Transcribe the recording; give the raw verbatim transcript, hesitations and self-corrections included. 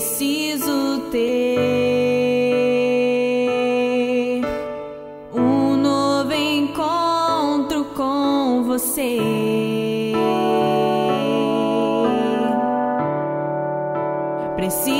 preciso ter um novo encontro com você. Preciso